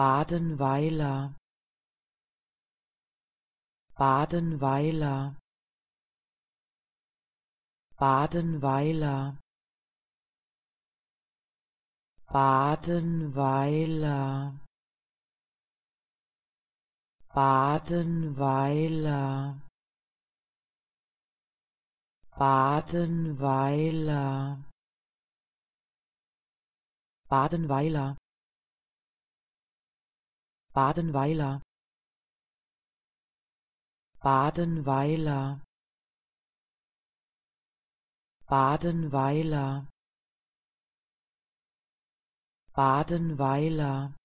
Badenweiler, Badenweiler, Badenweiler, Badenweiler, Badenweiler, Badenweiler, Badenweiler, Badenweiler, Badenweiler, Badenweiler, Badenweiler,